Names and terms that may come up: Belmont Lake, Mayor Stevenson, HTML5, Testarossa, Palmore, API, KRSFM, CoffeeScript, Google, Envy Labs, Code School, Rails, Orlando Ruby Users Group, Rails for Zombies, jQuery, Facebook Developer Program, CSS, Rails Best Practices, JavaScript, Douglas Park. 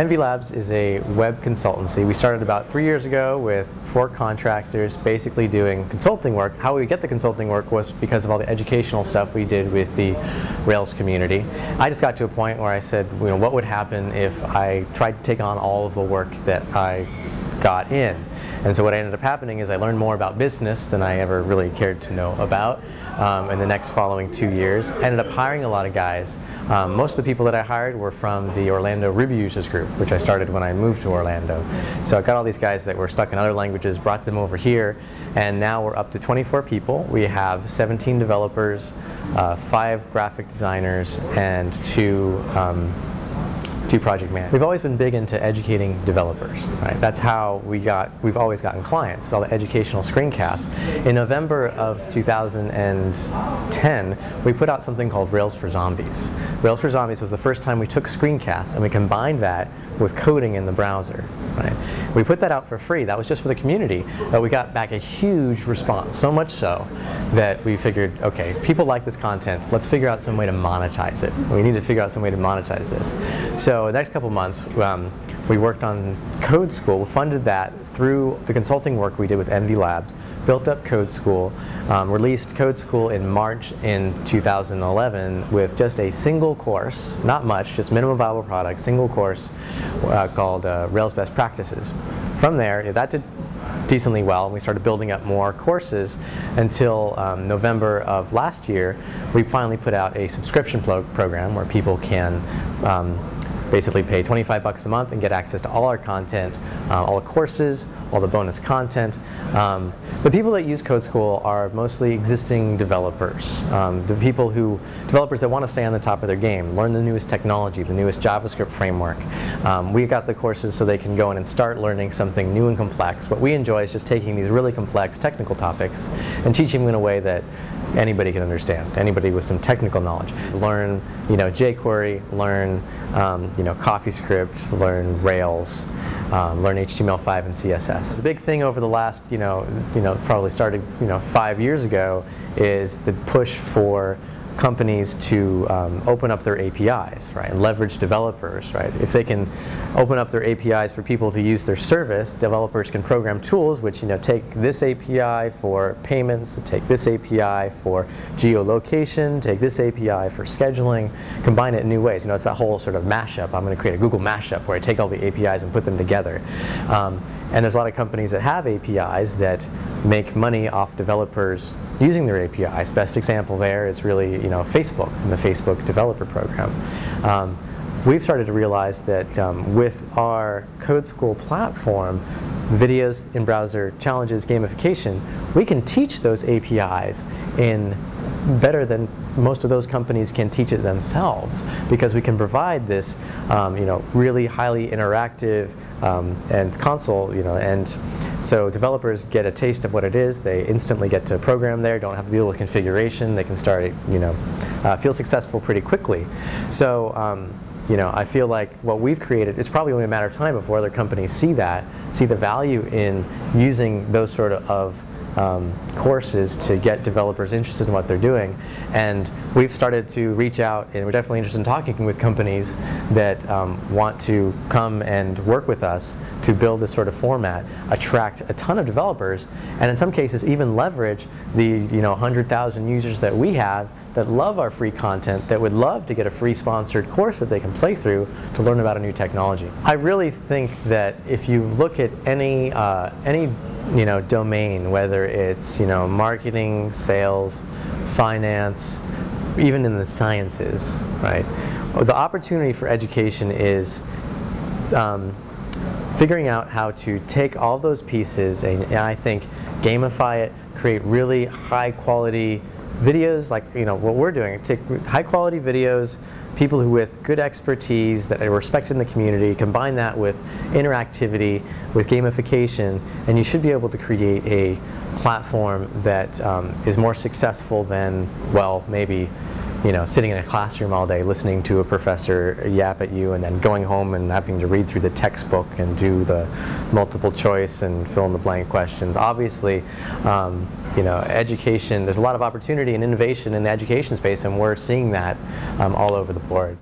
Envy Labs is a web consultancy. We started about 3 years ago with 4 contractors basically doing consulting work. How we get the consulting work was because of all the educational stuff we did with the Rails community. I just got to a point where I said, you know, what would happen if I tried to take on all of the work that I got in? And so what ended up happening is I learned more about business than I ever really cared to know about in the next following 2 years. I ended up hiring a lot of guys. Most of the people that I hired were from the Orlando Ruby Users Group, which I started when I moved to Orlando. So I got all these guys that were stuck in other languages, brought them over here, and now we're up to 24 people. We have 17 developers, 5 graphic designers, and 2 project managers. We've always been big into educating developers, right? That's how we've always gotten clients, all the educational screencasts. In November of 2010, we put out something called Rails for Zombies. Rails for Zombies was the first time we took screencasts and we combined that with coding in the browser, right? We put that out for free. That was just for the community, but we got back a huge response, so much so that we figured, okay, people like this content, let's figure out some way to monetize it. We need to figure out some way to monetize this. So the next couple months, we worked on Code School, funded that through the consulting work we did with Envy Labs, built up Code School, released Code School in March in 2011 with just a single course, not much, just minimum viable product, single course called Rails Best Practices. From there, that did decently well, and we started building up more courses until November of last year. We finally put out a subscription program where people can basically pay $25 a month and get access to all our content, all the courses, all the bonus content. The people that use Code School are mostly existing developers, developers that want to stay on the top of their game, learn the newest technology, the newest JavaScript framework. We got the courses so they can go in and start learning something new and complex. What we enjoy is just taking these really complex technical topics and teaching them in a way that anybody can understand, anybody with some technical knowledge. Learn, you know, jQuery, learn, you know, CoffeeScript, learn Rails, learn HTML5 and CSS. The big thing over the last, probably started, 5 years ago, is the push for companies to open up their APIs, right, and leverage developers, right? If they can open up their APIs for people to use their service, developers can program tools which, take this API for payments, take this API for geolocation, take this API for scheduling, combine it in new ways. It's that whole sort of mashup. I'm going to create a Google mashup where I take all the APIs and put them together. And there's a lot of companies that have APIs that make money off developers using their APIs. Best example there is really, Facebook and the Facebook Developer Program. We've started to realize that with our Code School platform, videos, in-browser challenges, gamification, we can teach those APIs in better than most of those companies can teach it themselves, because we can provide this, really highly interactive and console, and so developers get a taste of what it is. They instantly get to program there, don't have to deal with configuration. They can start, feel successful pretty quickly. So, I feel like what we've created is probably only a matter of time before other companies see that, see the value in using those sort of courses to get developers interested in what they're doing. And we've started to reach out, and we're definitely interested in talking with companies that want to come and work with us to build this sort of format, attract a ton of developers, and in some cases even leverage the 100,000 users that we have that love our free content, that would love to get a free sponsored course that they can play through to learn about a new technology. I really think that if you look at any domain, whether it's, marketing, sales, finance, even in the sciences, right? The opportunity for education is figuring out how to take all those pieces and I think gamify it, create really high quality videos like, what we're doing, take high quality videos, people who with good expertise that are respected in the community, combine that with interactivity, with gamification, and you should be able to create a platform that is more successful than, well, maybe, sitting in a classroom all day listening to a professor yap at you and then going home and having to read through the textbook and do the multiple choice and fill in the blank questions. Obviously, education, there's a lot of opportunity and innovation in the education space, and we're seeing that all over the board.